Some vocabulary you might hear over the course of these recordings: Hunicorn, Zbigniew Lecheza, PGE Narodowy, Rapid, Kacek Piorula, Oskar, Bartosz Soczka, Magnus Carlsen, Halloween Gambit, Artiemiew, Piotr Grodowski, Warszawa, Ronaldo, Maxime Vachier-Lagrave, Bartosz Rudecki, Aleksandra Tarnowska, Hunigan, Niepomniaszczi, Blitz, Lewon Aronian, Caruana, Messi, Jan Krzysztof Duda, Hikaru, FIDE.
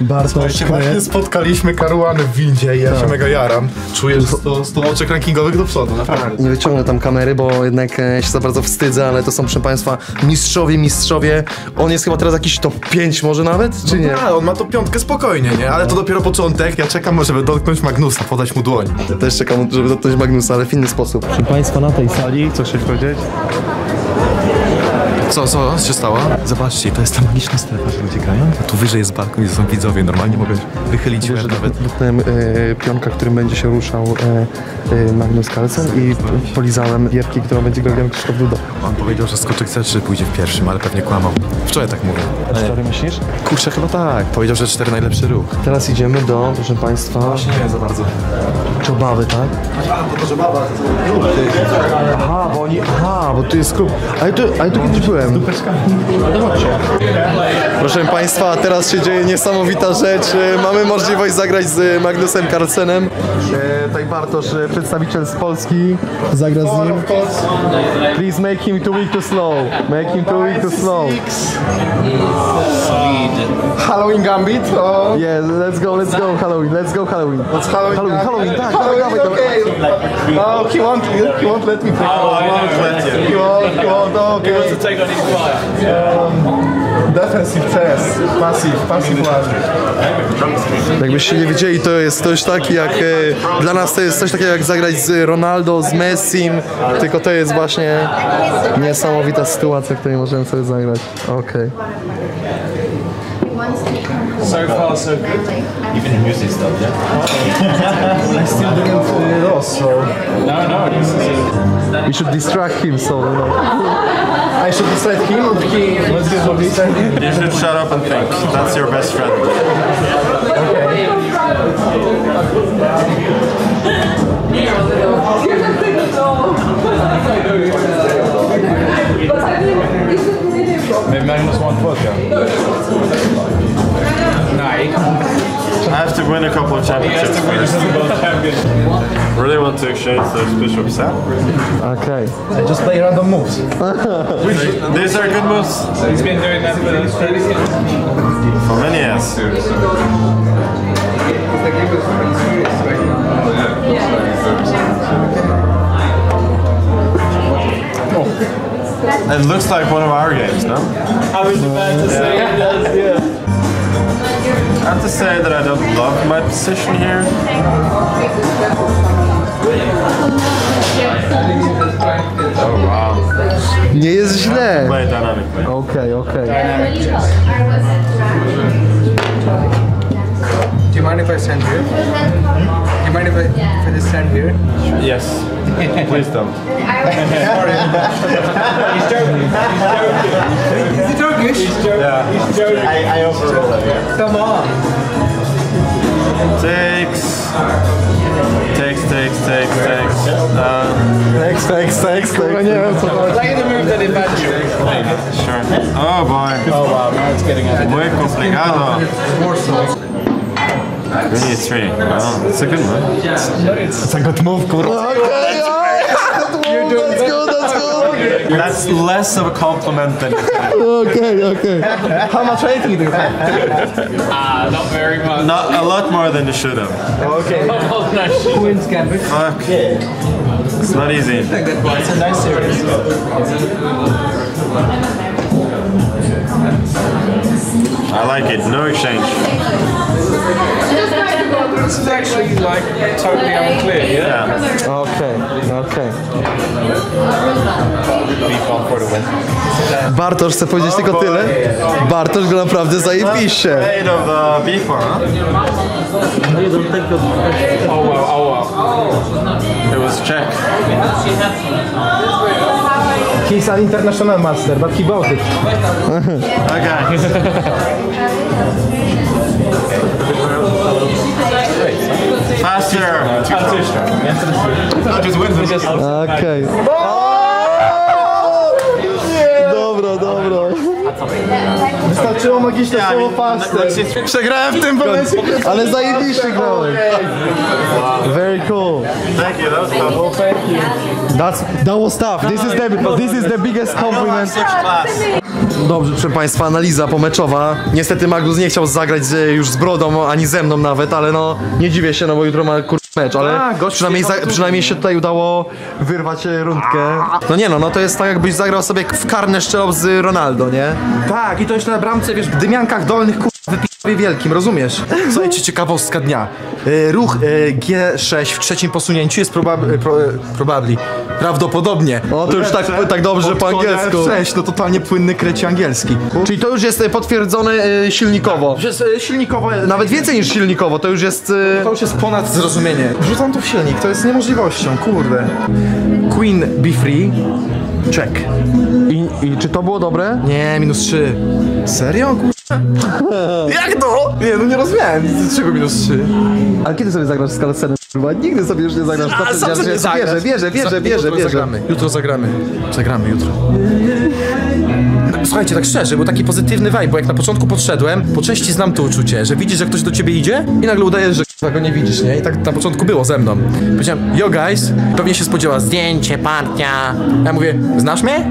Bartosz, właśnie spotkaliśmy Caruanę w windzie i ja się mega jaram. Czuję, że 100 oczek rankingowych do przodu, naprawdę. Nie wyciągnę tam kamery, bo jednak się za bardzo wstydzę, ale to są, proszę Państwa, mistrzowie. On jest chyba teraz jakiś top 5 może nawet, czy nie? A, on ma top 5 spokojnie, nie? Ale to dopiero początek. Ja czekam, żeby dotknąć Magnusa, podać mu dłoń. Ja też czekam, żeby dotknąć Magnusa, ale w inny sposób. Proszę Państwa, na tej sali, co się powiedzieć? Co się stało? Zobaczcie, to jest ta magiczna strefa, że ludzie grają. Tu wyżej jest balkon, gdzie są widzowie. Normalnie mogę wychylić się nawet. Dotknąłem pionka, którym będzie się ruszał Magnus Carlsen i polizałem wierki, którą będzie grał Jan Krzysztof Duda. On powiedział, że skoczek C3 pójdzie w pierwszym, ale pewnie kłamał. Wczoraj tak mówił. A4 myślisz? Kurczę, chyba tak. Powiedział, że 4 najlepszy ruch. Teraz idziemy do, proszę Państwa... Właśnie nie za bardzo. Czobawy, tak? A, to Czobawa. Aha, bo oni... Aha, bo tu jest klub. Ale tu kiedyś byłem. Proszę Państwa, teraz się dzieje niesamowita rzecz. Mamy możliwość zagrać z Magnusem Carlsenem. Tutaj Bartosz, przedstawiciel z Polski, zagra z nim. Please make him too weak to slow. Make him too weak to slow. Halloween Gambit? Oh. Yeah, let's go Halloween, let's go Halloween. Let's Halloween, tak. Halloween, okay. No, he won't let me play. He won't, okay. Defensive chess, passive line. Jakbyście nie widzieli, to jest coś takiego jak, dla nas to jest coś takiego jak zagrać z Ronaldo, z Messim, tylko to jest właśnie niesamowita sytuacja, w której możemy sobie zagrać. Okej. So far, so good. Even the music stuff, yeah? Well, I still didn't play it all, so... No, this is it. We should distract him, so... I should distract him, or he... Let's get what he said. You should shut up and think. That's your best friend. Okay. Maybe Magnus won't vodka. I have to win a couple of championships. Really want to exchange those bishops, huh? Okay. I just play random moves. These are good moves. He's been doing that for many years. Oh. It looks like one of our games, no? I was about to say it does, yeah. I have to say that I don't love my position here. Oh wow. Nie jest źle. Okej. Do you mind if I stand here? Do you mind if I stand here? Yes. Please don't. Sorry. He's Turkish. He's Turkish. I overrule it. Come on. Takes. Takes. Kurwa, nie wiem co chodzi. Play the move that advances you. Sure. Oh boy. Oh wow. Now it's getting out of hand. Muy complicado. Really, it's three. Wow, it's a good one. It's a good move, kurwa. That's less of a compliment than. Okay. How much rating do you have? Not very much. Not a lot more than you should have. Okay. Who wins Gambit? Fuck. It's not easy. It's a nice series. I like it, no exchange. This is actually like totally unclear, yeah? Okay. Bartosz chce powiedzieć tylko tyle. Bartosz go naprawdę zajebiście. Oh wow. It was Czech. He's an international master, but he bought it. Okay. Faster. Okay. Oh! Dobro. wskoczyło magiczne słowo faster. Przegrałem w tym momencie. Ale zajebiście grałem. Very cool. Thank you, that was tough. Thank you. That was tough. This is the biggest compliment. Dobrze, proszę Państwa, analiza pomeczowa. Niestety Magnus nie chciał zagrać już z Brodą, ani ze mną nawet, ale no nie dziwię się, no bo jutro ma mecz, ale przynajmniej się tutaj udało wyrwać rundkę. No nie no, no to jest tak jakbyś zagrał sobie w karne strzelał z Ronaldo, nie? Tak, i to jeszcze na bramce, wiesz, w dymiankach dolnych, wypisowie wielkim, rozumiesz? Słuchajcie, ciekawostka dnia. Ruch G6 w trzecim posunięciu jest prawdopodobnie. O, to już tak dobrze po angielsku. F6, no totalnie płynny kreci angielski. Czyli to już jest potwierdzone silnikowo. Tak, jest, silnikowo. Nawet więcej niż silnikowo, to już jest... To już jest ponad zrozumienie. Wrzucam to w silnik, to jest niemożliwością, kurde. Queen B3, check. I czy to było dobre? Nie, -3. Serio? Jak to? Nie, no nie rozumiałem nic, czego -3. Ale kiedy sobie zagrasz z Carlsenem? Nigdy sobie już nie zagrasz. A sam sobie nie zagrasz. Jutro zagramy. Zagramy jutro. Słuchajcie, tak szczerze, był taki pozytywny vibe, bo jak na początku podszedłem, po części znam to uczucie, że widzisz, że ktoś do ciebie idzie i nagle udajesz, że k***a go nie widzisz, nie? I tak na początku było ze mną. Powiedziałem, yo guys, pewnie się spodziewa, zdjęcie, partia. Ja mówię, znasz mnie?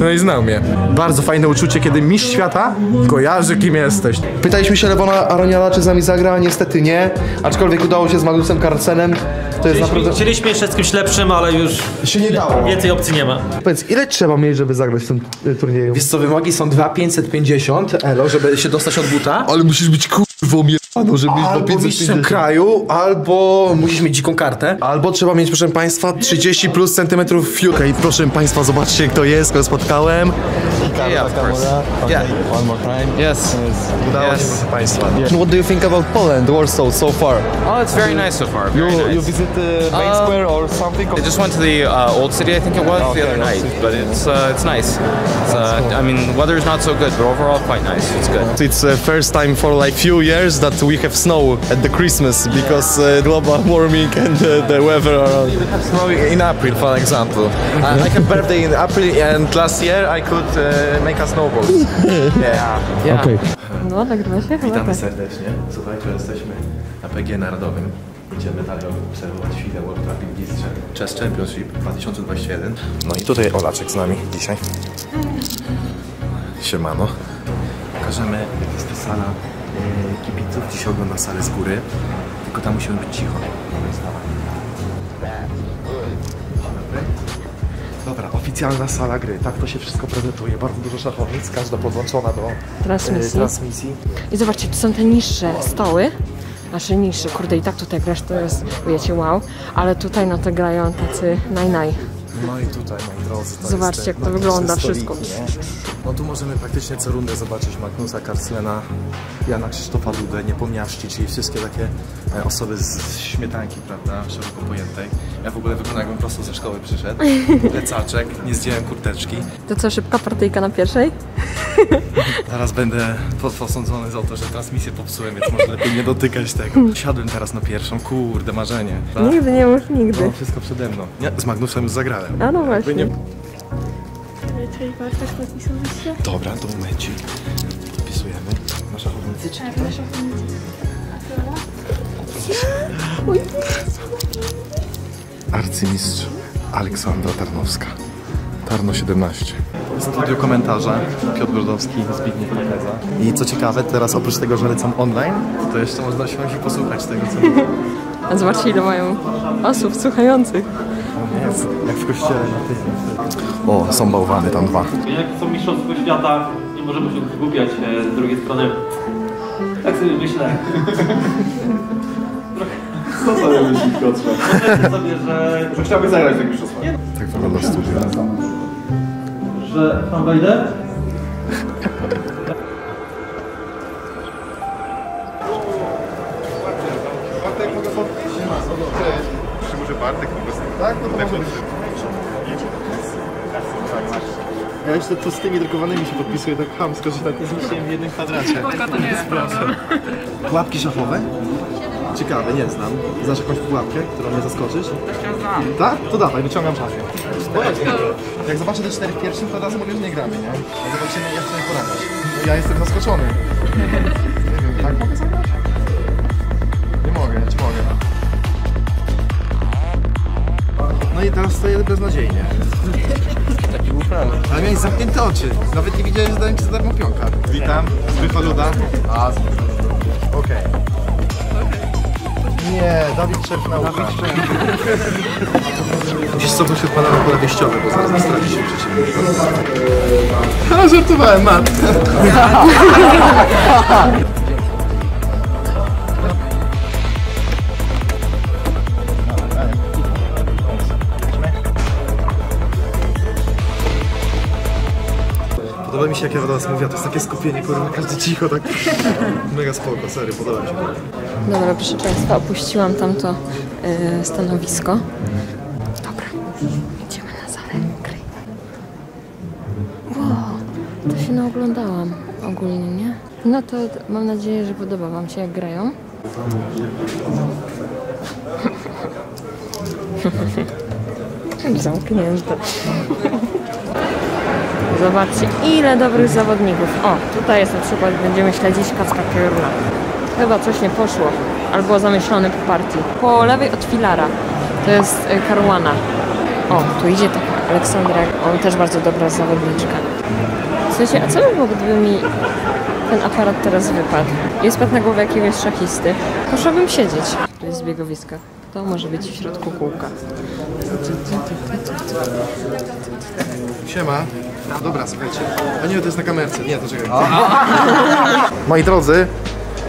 No i znał mnie. Bardzo fajne uczucie, kiedy mistrz świata kojarzy, kim jesteś. Pytaliśmy się Lewona Aroniana, czy z nami zagra, niestety nie. Aczkolwiek udało się z Magnusem Carlsenem. To jest naprawdę... Chcieliśmy jeszcze z kimś lepszym, ale już się nie dało. Więcej opcji nie ma. Powiedz, ile trzeba mieć, żeby zagrać w tym turnieju? Wiesz co, wymogi są 2550 elo, żeby się dostać od buta. Ale musisz być kurwą jebano, żeby mieć do 550. Albo kraju, albo musisz mieć dziką kartę. Albo trzeba mieć, proszę Państwa, 30 plus centymetrów fiutka. I proszę Państwa, zobaczcie, kto jest, kogo spotkałem. Yeah, of course. Yeah. One more time. Yes. Udało się, proszę Państwa. Yeah. What do you think about Poland, Warsaw, so far? Oh, it's very nice so far. Very nice. You visit main square or something? I just went to the old city, I think it was, the other night. But it's nice. It's, cool. I mean, weather is not so good, but overall quite nice. It's good. It's the first time for like few years that we have snow at the Christmas because global warming and the weather are. We have snow in April, for example. I have birthday in April, and last year I could. Make a snowball. Yeah. Yeah. Okay. No, nagrywa się? Witamy serdecznie. Słuchajcie, jesteśmy na PGE Narodowym. Idziemy dalej obserwować FIDE World Blitz Chess Championship 2021. No i tutaj Olaczek z nami dzisiaj. Siemano. Pokażemy, jak jest to sala kibiców. Dzisiaj ogląda salę z góry. Tylko tam musimy być cicho. Dobra, oficjalna sala gry, tak to się wszystko prezentuje, bardzo dużo szachownic, każda podłączona do transmisji. I zobaczcie, tu są te niższe stoły, znaczy niższe, kurde i tak tutaj grasz, to jest, wiecie, wow, ale tutaj no to grają tacy naj. No i tutaj, moi drodzy, to zobaczcie, jak to wygląda wszystko. No tu możemy praktycznie co rundę zobaczyć Magnusa Carlsena, Jana Krzysztofa Dudę, Niepomniaszczi, czyli wszystkie takie osoby z śmietanki, prawda, szeroko pojętej. Ja w ogóle wyglądam, jakbym prosto ze szkoły przyszedł. Plecaczek, nie zdjąłem kurteczki. To co, szybka partyjka na pierwszej? Teraz będę posądzony za to, że transmisję popsułem, więc może lepiej nie dotykać tego. Siadłem teraz na pierwszą, kurde, marzenie. Tak? Nigdy, nie mów nigdy. No, wszystko przede mną. Ja z Magnusem już zagrałem. A no właśnie. Nie... Dobra, to momencik. Podpisujemy. Na szachownicy. Tak, na szachownicy. Arcymistrz Aleksandra Tarnowska. Tarno 17. Jest na studiu komentarza Piotr Grodowski, Zbigniew Lecheza. I co ciekawe, teraz oprócz tego, że lecą online, to jeszcze można się posłuchać tego, co mówię. A zobaczcie, ile mają osób słuchających. Jest, jak w kościele na tym. O, są bałwany tam dwa. Jak są mistrzostwo świata, nie możemy się zgubiać z drugiej strony. Tak sobie myślę. Co sobie myślisz, Piotrze? Myślę sobie, że chciałbyś zagrać w mistrzostwo. Tak wygląda studia. Że tam wejdę? Ja jeszcze tu z tymi drukowanymi się podpisuję tak chamsko, że tak zmieściłem w jednym kwadracie. Spoko, to nie jest problem. Pułapki szafowe? Ciekawe, nie znam. Znasz jakąś pułapkę, którą mnie zaskoczysz? Też ja znam. Tak? To dawaj, wyciągam szafę. Jak zobaczę te czterech pierwszych, to razem już nie gramy, nie? A zobaczymy, jak sobie poradzisz. Ja jestem zaskoczony. Nie wiem, tak mogę zagrać? Nie mogę, nie mogę. No i teraz stoję beznadziejnie. Taki był plan. Ale miałeś zamknięte oczy. Nawet nie widziałem, że dałem ci za darmo pionka. Witam, Zbigniew Lecheza. A, okej. Nie, Dawid Szef nauka. Musisz cofnąć od pana pole wieściowe, bo zaraz nie straci się przeciwnika. A, żartowałem, Matt. Podoba mi się, jak ja do was mówię, to jest takie skupienie, kurwa, każdy cicho, tak mega spoko, serio, podoba mi się. Dobra, proszę państwa, opuściłam tamto stanowisko. Dobra, idziemy na salę gry. Wow, to się naoglądałam ogólnie, nie? No to mam nadzieję, że podoba wam się, jak grają. Zamknięte. Zobaczcie, ile dobrych zawodników. O, tutaj jest na przykład, będziemy śledzić Kacka Piorula. Chyba coś nie poszło, albo zamyślony po partii. Po lewej od filara to jest Caruana. O, tu idzie taka Aleksandra, on też bardzo dobra zawodniczka. Słuchajcie, a co by było, gdyby mi ten aparat teraz wypadł? I spadł na głowę jakiegoś szachisty. Poszłabym siedzieć. Tu jest zbiegowisko. To może być w środku kółka. Siema. No dobra, słuchajcie. A nie, to jest na kamerce. Nie, to czekaj. Moi drodzy,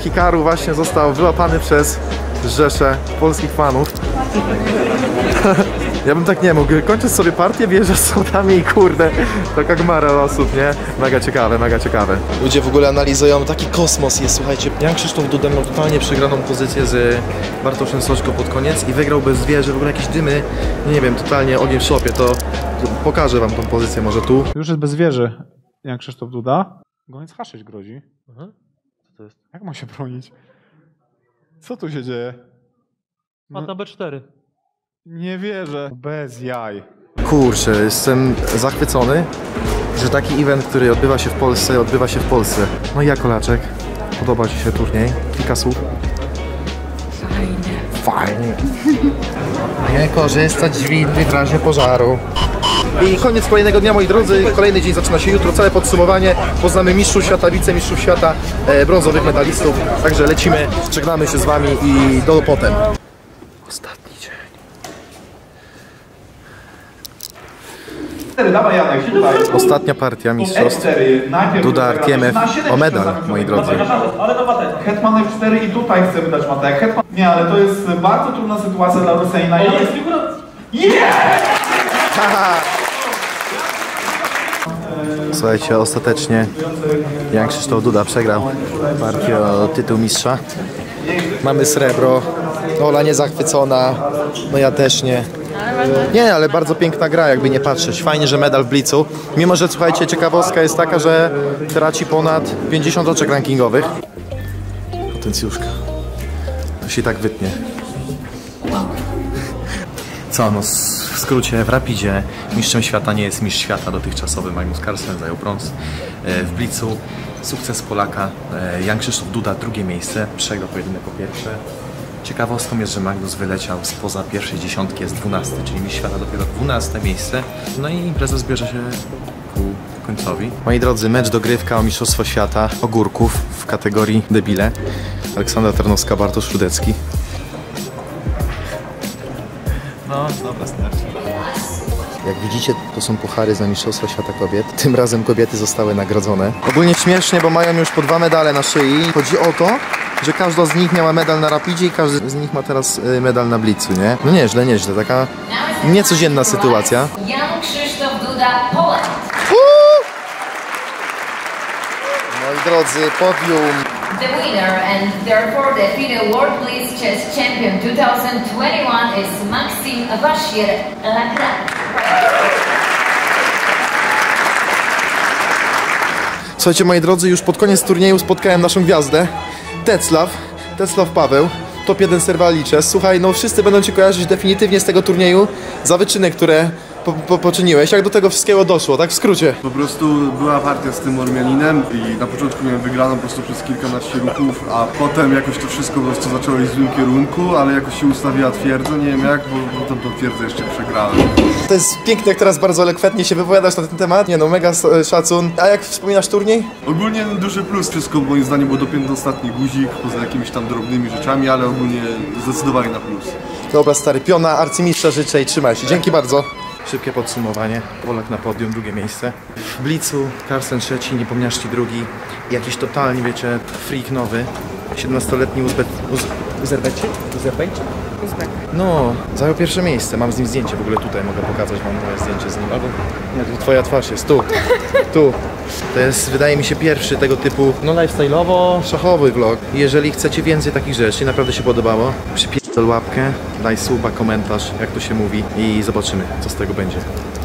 Hikaru właśnie został wyłapany przez rzeszę polskich fanów. Ja bym tak nie mógł. Kończysz sobie partię, wjeżdżasz sodami i kurde, taka gmara osób, nie? Mega ciekawe, mega ciekawe. Ludzie w ogóle analizują, taki kosmos jest, słuchajcie. Jan Krzysztof Duda miał totalnie przegraną pozycję z Bartoszem Soczką pod koniec i wygrał bez wieży, w ogóle jakieś dymy, nie wiem, totalnie ogień w szopie, to pokażę wam tą pozycję może tu. Już jest bez wieży Jan Krzysztof Duda. Goniec H6 grozi. Mhm. Co to jest? Jak ma się bronić? Co tu się dzieje? Pada no. B4. Nie wierzę. Bez jaj. Kurczę, jestem zachwycony, że taki event, który odbywa się w Polsce, odbywa się w Polsce. No i jak, Kolaczek? Podoba ci się turniej? Kilka słów? Fajnie. Fajnie. Nie korzystać z windy w razie pożaru. I koniec kolejnego dnia, moi drodzy. Kolejny dzień zaczyna się jutro. Całe podsumowanie. Poznamy mistrzów świata, wicemistrzów świata, brązowych medalistów. Także lecimy, żegnamy się z wami i do potem. Ostatnia partia mistrzostw Duda Artiemiew o medal, moi drodzy. Ale to patent. Hetman F4 i tutaj chcemy dać matek. Hetman... Nie, ale to jest bardzo trudna sytuacja dla Rosjanina. Ja jest Słuchajcie, ostatecznie Jan Krzysztof Duda przegrał partię o tytuł mistrza. Mamy srebro. Ola niezachwycona. No ja też nie. Nie, ale bardzo piękna gra, jakby nie patrzeć. Fajnie, że medal w Blitzu. Mimo, że słuchajcie, ciekawostka jest taka, że traci ponad 50 oczek rankingowych. Potencjuszka. To się i tak wytnie. Co, no w skrócie, w Rapidzie mistrzem świata nie jest mistrz świata dotychczasowy. Magnus Carlsen zajął brąz w Blitzu. Sukces Polaka. Jan Krzysztof Duda drugie miejsce. Przegrał pojedynek po pierwsze. Ciekawostką jest, że Magnus wyleciał spoza pierwszej dziesiątki, jest 12, czyli mistrz świata dopiero 12 miejsce. No i impreza zbierze się ku końcowi. Moi drodzy, mecz dogrywka o mistrzostwo świata ogórków w kategorii debile. Aleksandra Tarnowska, Bartosz Rudecki. No, dobra, starczy. Jak widzicie, to są puchary za mistrzostwo świata kobiet. Tym razem kobiety zostały nagrodzone. Ogólnie śmiesznie, bo mają już po 2 medale na szyi. Chodzi o to, że każda z nich miała medal na Rapidzie i każdy z nich ma teraz medal na Blitzu, nie? No nieźle, nieźle, taka niecodzienna sytuacja. Jan Krzysztof Duda, Polak. Moi drodzy, podium. The winner and therefore the FIDE World Blitz Chess Champion 2021 is Maxime Vachier-Lagrave. Słuchajcie, moi drodzy, już pod koniec turnieju spotkałem naszą gwiazdę. Tecław Paweł, top 1 serwali chess. Słuchaj, no wszyscy będą Cię kojarzyć definitywnie z tego turnieju za wyczyny, które poczyniłeś. Jak do tego wszystkiego doszło, tak w skrócie? Po prostu była partia z tym Ormianinem i na początku miałem wygraną po prostu przez kilkanaście ruchów, a potem jakoś to wszystko po prostu zaczęło iść w złym kierunku, ale jakoś się ustawiła twierdzo, nie wiem jak, bo potem tą twierdzę jeszcze przegrałem. To jest piękne, jak teraz bardzo elokwentnie się wypowiadasz na ten temat, nie no, mega szacun. A jak wspominasz turniej? Ogólnie duży plus, wszystko moim zdaniem było dopięty ostatni guzik, poza jakimiś tam drobnymi rzeczami, ale ogólnie zdecydowanie na plus. Dobra stary, piona arcymistrza życzę i trzymaj się, dzięki bardzo. Szybkie podsumowanie, Polak na podium, drugie miejsce. W Blitzu Carlsen trzeci, Niepomniaszczi drugi, jakiś totalnie, wiecie, freak nowy, 17-letni Uzbek. No, zajął pierwsze miejsce, mam z nim zdjęcie, w ogóle tutaj mogę pokazać wam moje zdjęcie z nim, albo nie, tu twoja twarz jest, tu. To jest, wydaje mi się, pierwszy tego typu, no lifestyle'owo, szachowy vlog. Jeżeli chcecie więcej takich rzeczy, naprawdę się podobało, łapkę, daj suba, komentarz, jak to się mówi i zobaczymy, co z tego będzie.